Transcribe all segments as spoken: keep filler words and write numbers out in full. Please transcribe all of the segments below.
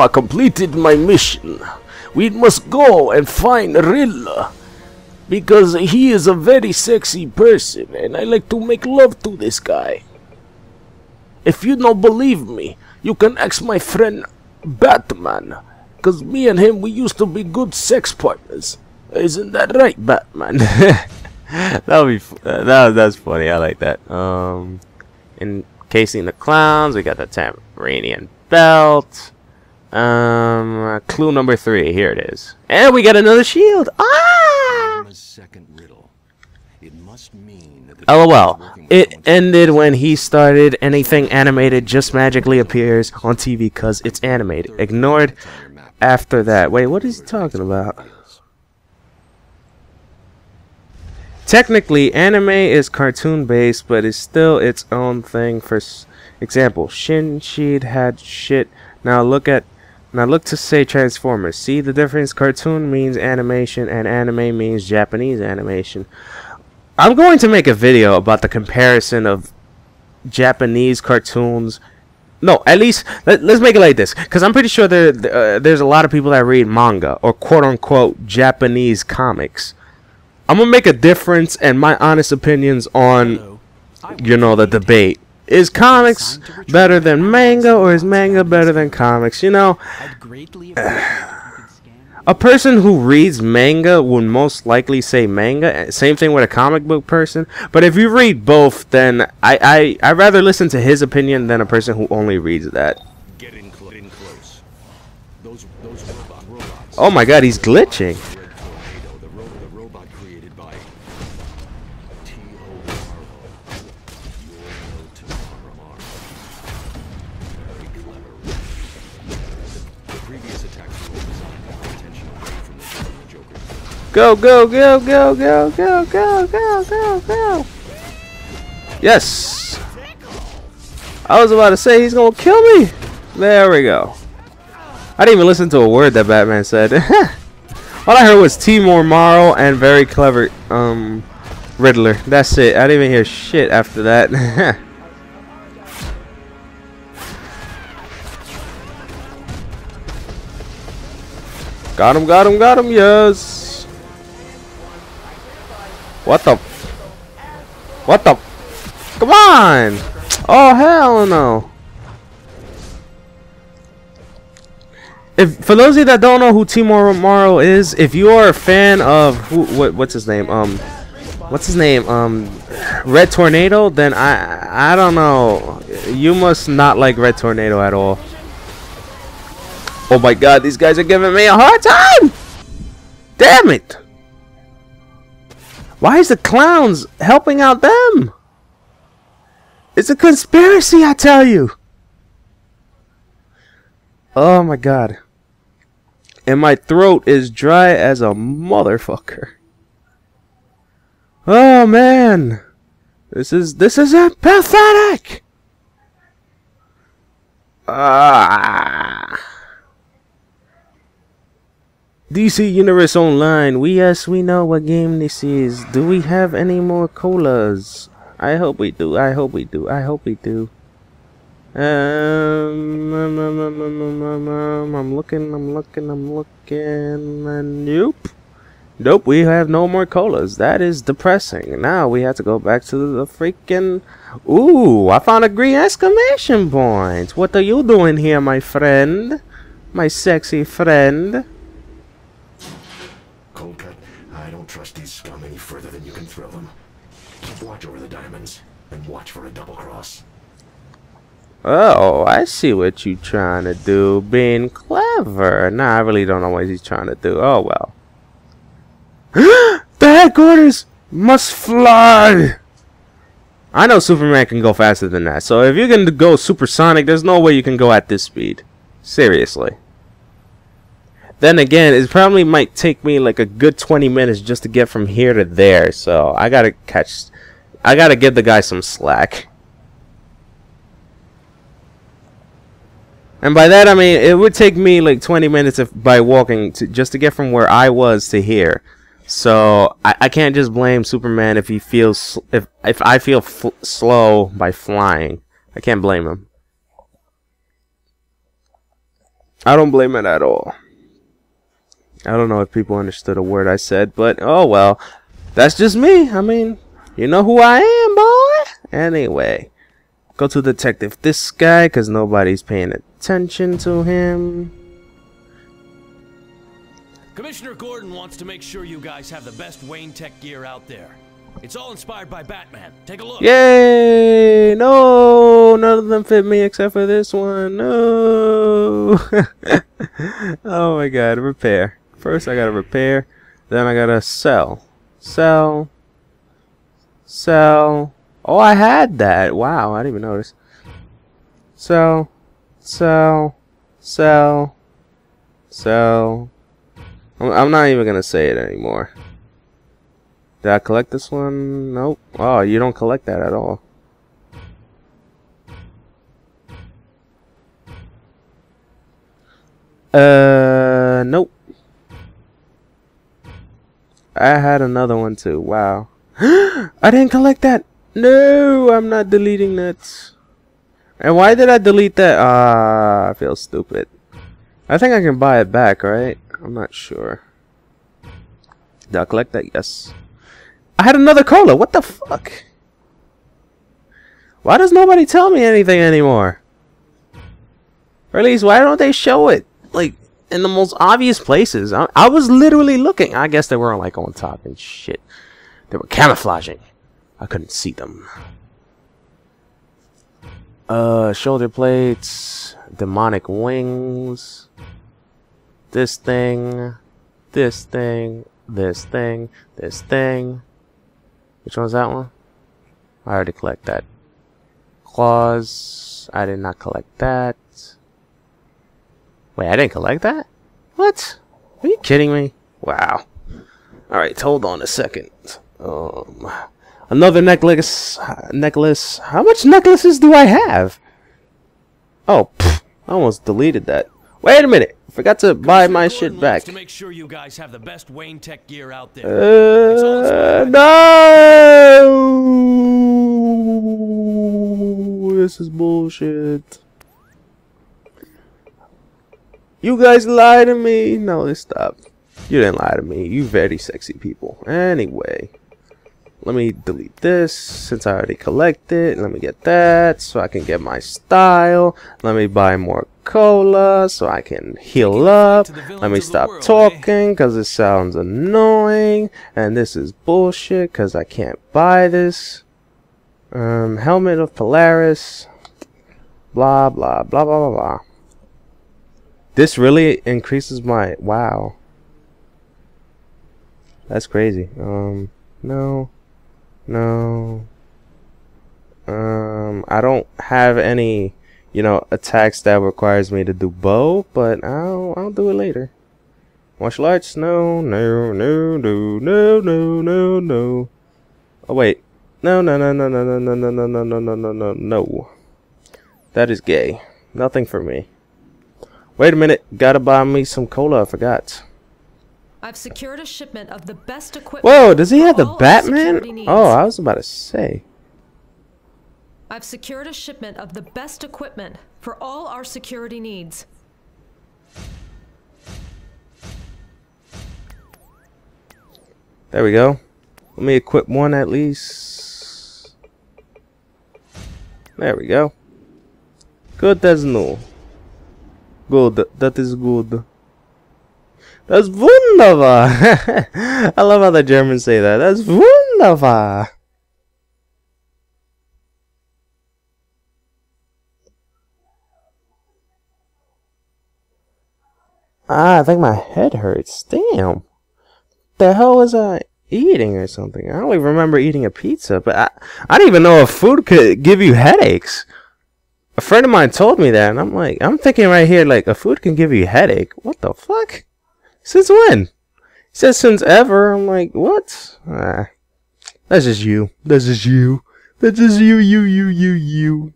I completed my mission. We must go and find Riddler, because he is a very sexy person and I like to make love to this guy. If you don't believe me, you can ask my friend Batman, because me and him, we used to be good sex partners. Isn't that right, Batman? That'll be uh, that, that's funny. I like that. Um, encasing the clowns, we got the Tamaranian belt. Um, clue number three. Here it is, and we got another shield. Ah! A second riddle. It must mean that LOL. It ended when he started. Anything animated just magically appears on T V because it's animated. Ignored. After that, wait, what is he talking about? Technically, anime is cartoon-based, but it's still its own thing. For example, Shin-chan had shit. Now look at, now look to say Transformers. See the difference? Cartoon means animation, and anime means Japanese animation. I'm going to make a video about the comparison of Japanese cartoons. No, at least let, let's make it like this, because I'm pretty sure there uh, there's a lot of people that read manga or quote-unquote Japanese comics. I'm gonna make a difference and my honest opinions on, you know, the debate. Is comics better than manga, or is manga better than comics? You know, a person who reads manga would most likely say manga. Same thing with a comic book person. But if you read both, then I I I'd rather listen to his opinion than a person who only reads that. Oh my God, he's glitching. Go, go, go, go, go, go, go, go, go, go. Yes. I was about to say he's going to kill me. There we go. I didn't even listen to a word that Batman said. All I heard was Timor Marl and very clever um, Riddler. That's it. I didn't even hear shit after that. Got him, got him, got him, yes. What the? What the? Come on! Oh hell no! If for those of you that don't know who Timor Romero is, if you are a fan of who, what, what's his name? Um, what's his name? Um, Red Tornado. Then I I don't know. You must not like Red Tornado at all. Oh my God! These guys are giving me a hard time. Damn it! Why is the clowns helping out them? It's a conspiracy, I tell you. Oh my God. And my throat is dry as a motherfucker. Oh man. This is this is pathetic. Ah. D C Universe Online, we yes we know what game this is. Do we have any more colas? I hope we do, I hope we do, I hope we do. Um, um, um, um, um, um, um I'm looking, I'm looking, I'm looking, and nope. Nope, we have no more colas. That is depressing. Now we have to go back to the freaking... Ooh, I found a green exclamation point. What are you doing here, my friend? My sexy friend? Trust these scum any further than you can throw them. Keep watch over the diamonds and watch for a double cross. Oh, I see what you trying to do, being clever. Nah, I really don't know what he's trying to do. Oh well. The headquarters must fly. I know Superman can go faster than that, so if you can go supersonic, there's no way you can go at this speed. Seriously. Then again, it probably might take me like a good twenty minutes just to get from here to there, so I gotta catch... I gotta give the guy some slack. And by that I mean, it would take me like twenty minutes if, by walking to, just to get from where I was to here. So, I, I can't just blame Superman if he feels... If, if I feel f slow by flying. I can't blame him. I don't blame it at all. I don't know if people understood a word I said, but oh well. That's just me. I mean, you know who I am, boy. Anyway, go to Detective this guy, because nobody's paying attention to him. Commissioner Gordon wants to make sure you guys have the best Wayne Tech gear out there. It's all inspired by Batman. Take a look. Yay! No! None of them fit me except for this one. No! Oh my god, repair. First I gotta repair, then I gotta sell. Sell. Sell. Oh, I had that. Wow, I didn't even notice. Sell. Sell. Sell. Sell. I'm not even gonna say it anymore. Did I collect this one? Nope. Oh, you don't collect that at all. Uh, nope. I had another one too. Wow. I didn't collect that. No, I'm not deleting that. And why did I delete that? Ah, uh, I feel stupid. I think I can buy it back, right? I'm not sure. Did I collect that? Yes. I had another cola. What the fuck? Why does nobody tell me anything anymore? Or at least, why don't they show it? Like, in the most obvious places. I, I was literally looking. I guess they weren't, like, on top and shit. They were camouflaging. I couldn't see them. Uh, shoulder plates. Demonic wings. This thing. This thing. This thing. This thing. Which one's that one? I already collect that. Claws. I did not collect that. Wait, I didn't collect that? What? Are you kidding me? Wow. Alright, hold on a second. Um, another necklace. Necklace. How much necklaces do I have? Oh, pff, I almost deleted that. Wait a minute. Forgot to buy my shit back. To make sure you guys have the best Wayne Tech gear out there. Uh, no! This is bullshit. You guys lied to me. No, let's stop. You didn't lie to me. You very sexy people. Anyway, let me delete this since I already collected. Let me get that so I can get my style. Let me buy more cola so I can heal up. Let me stop talking because it sounds annoying. And this is bullshit because I can't buy this. Um, helmet of Polaris. Blah, blah, blah, blah, blah, blah. This really increases my... Wow. That's crazy. Um, no. No. Um, I don't have any, you know, attacks that requires me to do bow, but I'll I'll do it later. Martial arts? No, no, no, no, no, no, no, no. Oh wait, no, no, no, no, no, no, no, no, no, no, no, no, no, no. That is gay. Nothing for me. Wait a minute. Gotta buy me some cola. I forgot. I've secured a shipment of the best equipment. Whoa, does he have the Batman? Oh, I was about to say. I've secured a shipment of the best equipment for all our security needs. There we go. Let me equip one at least. There we go. Good as new. Good. That is good. That's wunderbar. I love how the Germans say that. That's wunderbar. Ah, I think my head hurts. Damn. The hell was I eating or something? I only remember eating a pizza, but I, I didn't even know if food could give you headaches. A friend of mine told me that, and I'm like, I'm thinking right here, like, a food can give you a headache. What the fuck? Since when? He says since ever. I'm like, what? Ah, that's just you. That's just you. That's just you, you, you, you, you.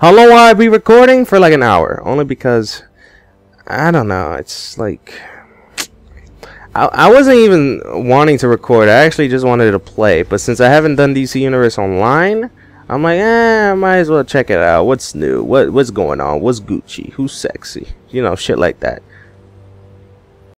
How long will I be recording? For like an hour. Only because, I don't know, it's like... I, I wasn't even wanting to record. I actually just wanted to play. But since I haven't done D C Universe Online... I'm like, eh, I might as well check it out. What's new? What what's going on? What's Gucci? Who's sexy? You know, shit like that.